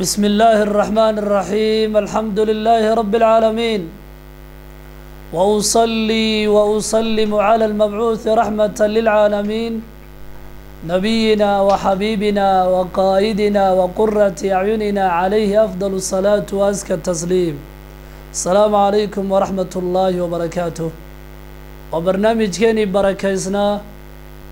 بسم اللہ الرحمن الرحیم الحمد للہ رب العالمین وأصلي وأسلم على المبعوث رحمة للعالمين نبينا وحبيبنا وقائدنا وقرة أعيننا عليه أفضل الصلاة وأزكى التسليم. السلام عليكم ورحمة الله وبركاته. وبرنامج كيني بركيسنا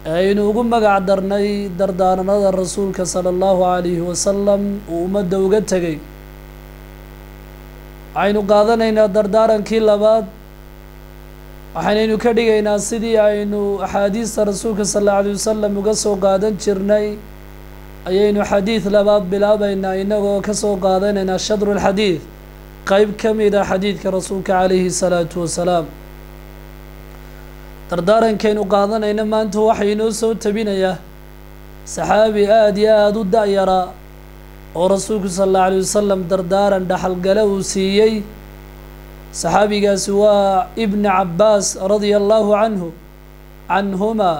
إنه قم قعدرني درداننا الرسول صلى الله عليه وسلم ومد وقتقي عينو قادنا دردارا كل لباد waxaanaynu ka dhigaynaa sidii aynu ahadiista rasuulka sallallahu alayhi wasallam uga soo qaadan jirnay ayaynu xadiis labaad bilaabaynaa inagoo ka soo qaadanayna shadrul xadiis qayb kamid ah xadiiska rasuulka alayhi salatu wasalaam dardaarankeenu qaadanayna maanta waxaanaynu soo tabinayaa saxaabi aad iyo aad u daayara oo rasuulka sallallahu alayhi wasallam dardaaran dhaxal gala uu siiyay صحابي سواء ابن عباس رضي الله عنهما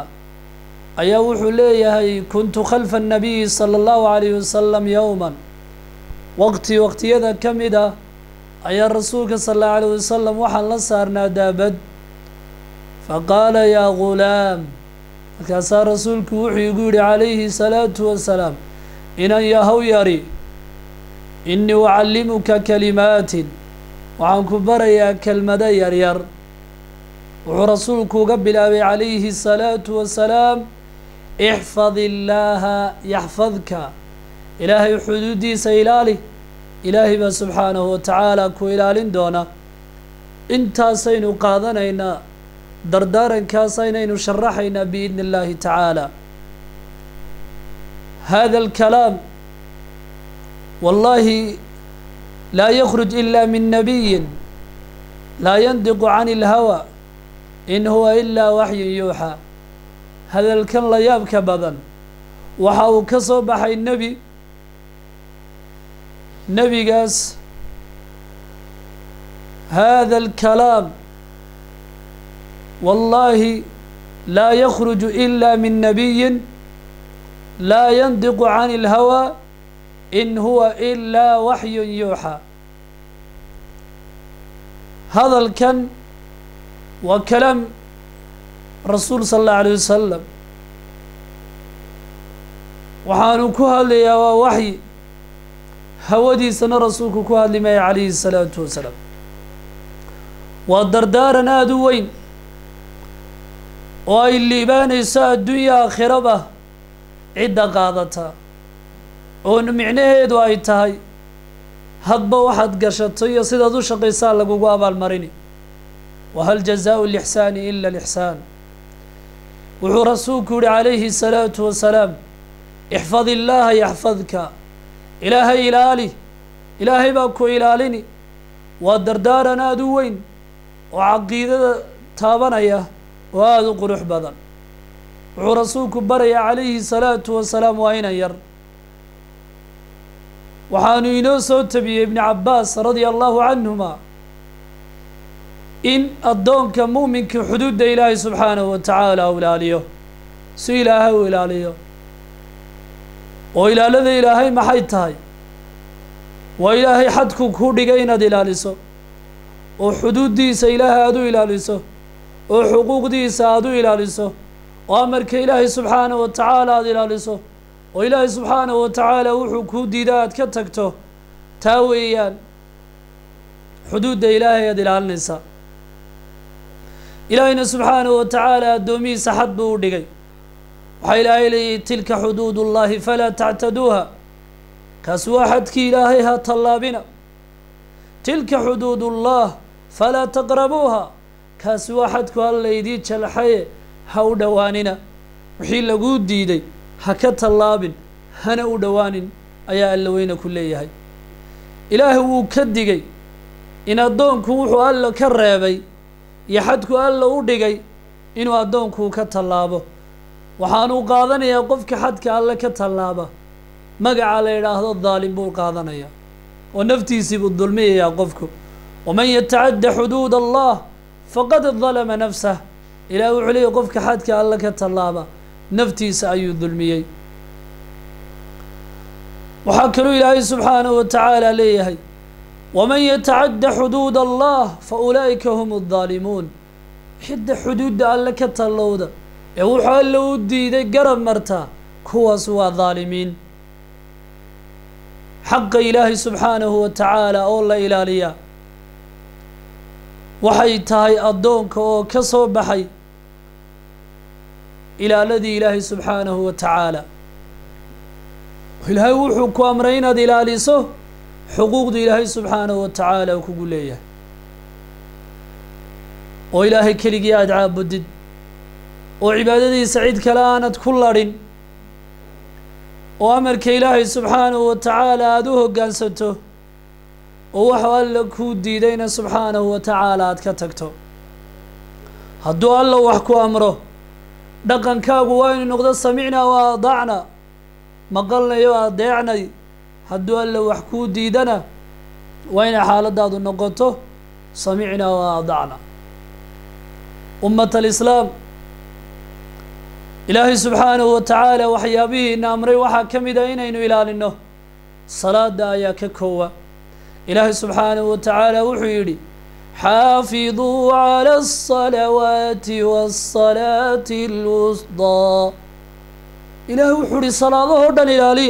أيوح ليه كنت خلف النبي صلى الله عليه وسلم يوما وقت يذا كم إذا أي الرسول صلى الله عليه وسلم وحل صارنا دابد فقال يا غلام كسر رسولك وحي يقول عليه الصلاة والسلام إن يهو يري إني أعلمك كلمات وعن كبريا كالمدى يرير ورسولك قبل أبي عليه الصلاة والسلام احفظ الله يحفظك إلهي حدودي سيلالي إلهي ما سبحانه وتعالى كويلال دونا انتا سينو قاضنينا دردارا كاسينين شرحينا بإذن الله تعالى. هذا الكلام والله لا يخرج إلا من نبي لا ينطق عن الهوى إن هو إلا وحي يوحى. هذا الكلام لا يبكى بذن وحاو كصب حي النبي نبي قاس هذا الكلام والله لا يخرج إلا من نبي لا ينطق عن الهوى إن هو إلا وحي يوحى. هذا الكن وكلام رسول صلى الله عليه وسلم وحانوكوها ليا ووحي هودي سنة رسولكوها لما عليه الصلاة والسلام ودردارنا دوين وإن لبان إساء الدنيا خربة عدة قاضتها وأن معناه دواي تهاي هضب واحد قشط يصيد ذو شقيسان لقوا أبا المريني وهل جزاء الإحسان إلا الإحسان. ورسولك عليه الصلاة والسلام احفظ الله يحفظك إلهي إلالي إلهي باكو إلاليني ودردارنا دوين وعقيدة تابنايا وهذا قرح بذن ورسولك بري عليه الصلاة والسلام وأين ير وحانو ينوسو تبي ابن عباس رضي الله عنهما إن الدون كمؤمن كحدود إلهي سبحانه وتعالى أولاليه سيلاها أولاليه وإلى الذي إلهي محيطهي وإلهي حدكو كوديقين دلاليسو وحدود دي سيلاها أدو إلاليسو وحقوق دي سأدو إلاليسو وأمرك إلهي سبحانه وتعالى دلاليسو وإلهي سبحانه وتعالى وحكو ديدات كتكتو تاويا حدود إلهي دلال النساء إلهينا سبحانه وتعالى دومي سحب ودقي وحيل إلي تلك حدود الله فلا تعتدوها كسواحتك إلهيها طلابنا تلك حدود الله فلا تقربوها كسواحتك الله يديك الحي هودواننا وحيل قود ديدي حكت اللابن هنا ودوان أيا اللوين كليهاي إلهي وكدقي إن الدونك وحو ألا كرابي يحدك ألا ودقي إنو الدونك وكت اللابه وحانو قاضني يقفك حدك ألا كت اللابه مقع على هذا الظالم بو قاضني ونفتي سيب الظلمية يقفك ومن يتعد حدود الله فقد ظلم نفسه إلهي وعلي يقفك حدك ألا كت اللابه نفتي سأيو الظلميي وحكروا إلهي سبحانه وتعالى ليه ومن يتعد حدود الله فأولئك هم الظالمون. حد حدود الله كتالله ده يوحى اللو دي ده قرب مرتا كواسوا ظالمين. حق إلهي سبحانه وتعالى أولا إلاليا وحي تهي أدونك وكسو بحي إلى الذي إلهي سبحانه وتعالى إلهي وحق أمرين دي لاليسه حقوق دي إلهي سبحانه وتعالى وكقول ليه وإلهي كليقيا أدعاب بدد وعبادتي سعيد كلانت كلارين وأمر كإلهي سبحانه وتعالى أدوه قانسته ووحوال لكود ديدين سبحانه وتعالى أتكتكتو هدو الله وحكو أمره دقن كاقو وين نقضى سمعنا وضعنا مقالنا يوضعنا هدو الله وحكو ديدنا وين حالة دادو نقضته سمعنا وضعنا. أمة الإسلام إلهي سبحانه وتعالى وحيا به إن أمري وحاكم دينين إلى لنه صلاة دايا ككوة. إلهي سبحانه وتعالى وحيري حافظوا على الصلوات والصلاة الوسطى. إلهي وحيري صلاة ظهر إلى لي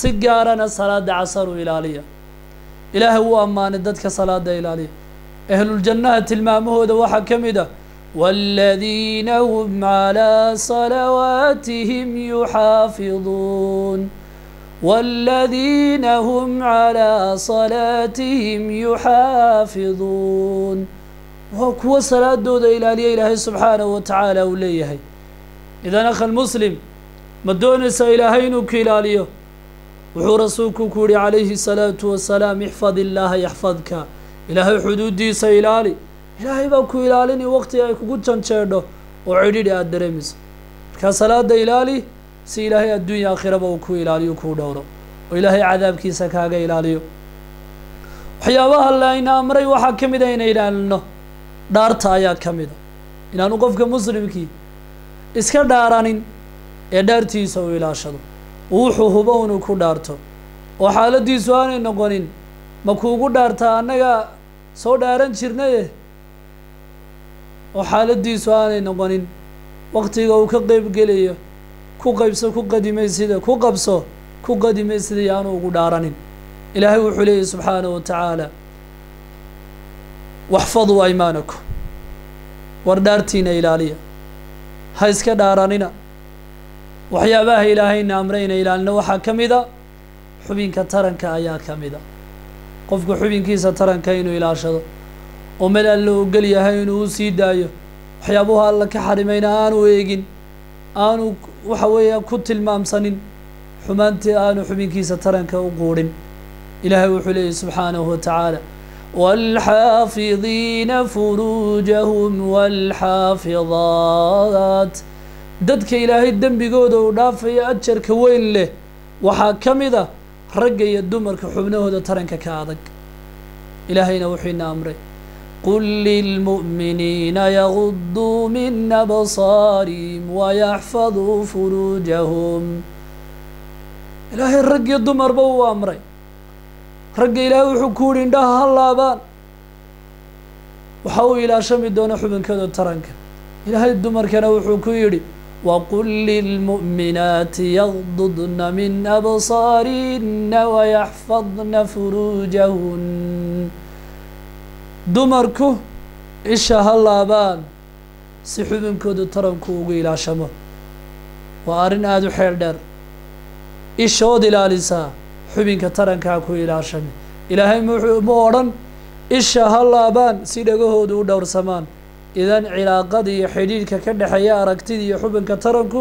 سجارنا صلاة عصر إلى لي. إلهي هو أمان ندتك صلاة إلى لي أهل الجنة المامهود وحاكم ده والذين هم على صلواتهم يحافظون والذين هم على صلاتهم يحافظون. وكو صلاة دودة إلى إلهي سبحانه وتعالى وليه. إذا أخ المسلم مدون سإلهينك إلاليه وحو رسولك كوري عليه الصلاة والسلام احفظ الله يحفظك. إلهي حدود دي سإلالي إلهي باكو إلاليني وقت يأكو قدشان شاردو وعيدي دي أدريميز كصلاة دي إلالي سي إلهي الدنيا آخرة باكو إلالي وكو دورو وإلهي عذاب كي سكاقا إلالي وحياباها الله إن أمري وحاكم دين إلالينو دارتا آيات كاميدا إن أنو قفك مسلم كي إسكا دارانين إدارتي سو إلاشدو ووحو هباونو كو دارتو وحالة دي سواني نقونين مكوكو دارتا أنغا سو داران شرنيه وحالadiisu aanay noqonin waqtiga uu ka qayb galayo ku qaybso ku qadimaysida ku qabso ku qadimaysida yaanu ugu dhaaranin. Ilaahay wuxuu leeyahay subhanahu wa ta'ala wahfadhu aymanakum wardartina ilaaliya ha iska dhaaranina. waxyaabaha ilaahayna amrayna ilaalna waxa kamida xubinka taranka ayaa kamida qofku xubinkiisa taranka inuu ilaashado ومن اللو قل يهين وسيدايه وحيابوها الله كحرمين آنو ويقين آنو وحوية كت المامسنين حمانتي آنو حمين كيسة ترنك وقورين. إلهي وحليه سبحانه وتعالى والحافظين فروجهم والحافظات ددك إلهي الدم بقوده ونافي أتشر كوين له وحاكم ذا رقي الدمر كحبنه ده ترنك كاذك. إلهينا وحينا أمره قل للمؤمنين يغضوا من أبصارهم ويحفظوا فروجهم. إلهي الرقي الضمر بو أمري رقي إلهي حكورين داها الله بان وحاو إلى شمي دون حبن كدو ترنك. إلهي الضمر كانوا حكوري وقل للمؤمنات يغضضن من أبصارهن ويحفظن فروجهن. dumarku isha ha laabaan si xubinkooda taranku ugu ilaashamo. waa arrin aad u xeel dheer ishood ilaalisaa xubinka tarankaa ku ilaashame. ilaahay mu odhan isha ha laabaan si dhagahooda u dhowrsamaan. idan cilaaqadii iyo xidhiidhka ka dhexeeya aragtidii iyo xubinka taranku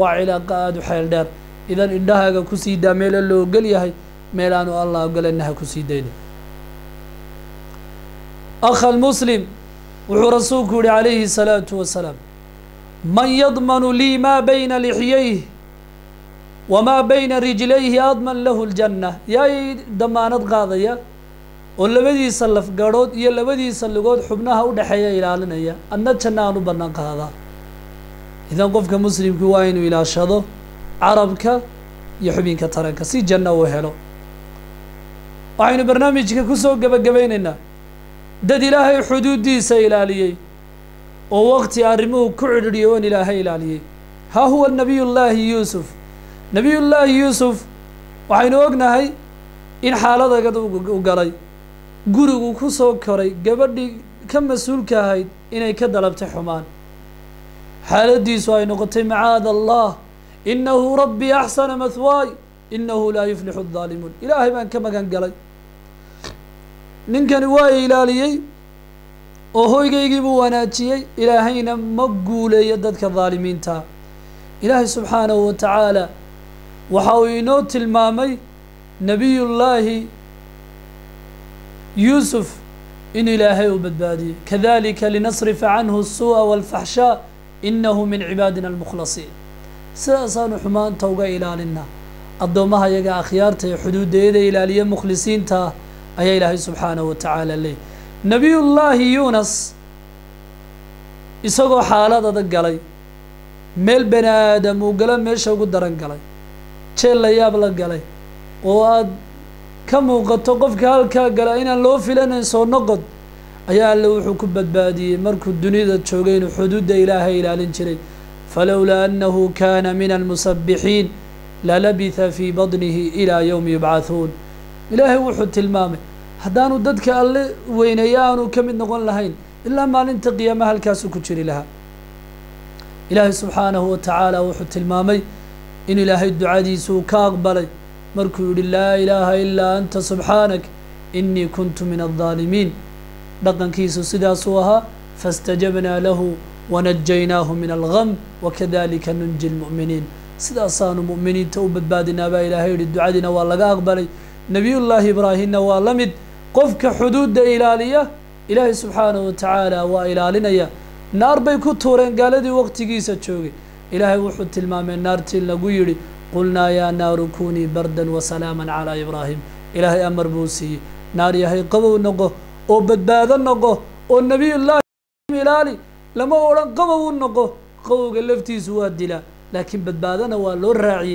waa cilaaqa aad u xeel dheer. idan indhahaaga ku sii daa meelo loo ogol yahay meel aanu allah ogolanaha ku sii dayna. أخ المسلم وحرسوك عليه الصلاة والسلام من يضمن لي ما بين لحييه وما بين رجليه أضمن له الجنة. يا دمانت غاضية ولا بدي يسلف قرود يلا بدي يسلقود حبناها ودحيا إلى لنيا أن تشنانو بنق هذا. إذا قفك مسلم كوين إلى شذو عربك يحبين كتران كسي جنة وهلو وعين برنامج كسو قبل قبيننا داد إلهي حدود ديسة إلاليي ووقت أرموه كعر ريون إلهي إلاليي. ها هو النبي الله يوسف نبي الله يوسف وعين وقنا هاي إن حالة قد وقالي قرق كسو كري قبل كم مسؤولك هاي إني كدلبت حمان حالة ديسة نقطة معاذ الله إنه ربي أحسن مثواي إنه لا يفلح الظالمون. إلهي من كما كان قلي ننكن واي إلاليي وهو يجيبوا وناتيي إلهينا مقولة يددك الظالمين تا. إلهي سبحانه وتعالى وحاوينوت المامي نبي الله يوسف إن إلهي وبدبادي كذلك لنصرف عنه السوء والفحشاء إنه من عبادنا المخلصين. سأسان حمان توقع إلالنا الضومها يقع خيارته حدود إيدي إلالية مخلصين تا أي إلهي سبحانه وتعالى لي. نبي الله يونس يساقو حالة دقالي ميل بني آدم وقلم ميشا وقدران قالي تشيل لياب لقالي وقد كم وقد توقف كالكا قالي إنا لو فيلنا يساو نقد أيها اللي وحكو بدبادي مركو الدنيا دا تشوقين وحدود إلهي إلالين شري فلولا أنه كان من المسبحين للبث في بطنه إلى يوم يبعثون. إلهي وحد تلمامه هدانو ددك اللي وينيانو كمن نقول لهين إلا ما ننتقي ما هالكاسو كتشري لها. إلهي سبحانه وتعالى وحد تلمامي إن إلهي الدعاء ديسو كاقبلي مركو لا إله إلا أنت سبحانك إني كنت من الظالمين لقن كيسو سداسوها فاستجبنا له ونجيناه من الغم وكذلك ننجي المؤمنين. سدا صانوا مؤمنين توبت بادنا با إلهي للدعادنا والله أقبلي نبي الله إبراهيم واللمد قفك حدود إلالية إلهي سبحانه وتعالى وإلالنا يا نار بيكو تورين قال دي وقت قيسة تشوغي إلهي وحد تلمام النار تلا قيري قلنا يا نار كوني بردا وسلاما على إبراهيم. إلهي أمر بوسي نار يهي قبو نقه وبدبادا نقه والنبي الله إلالي لما وران قبو النقو قوق اللفتي سواد دلا لكن بدبادنا ولو الراعي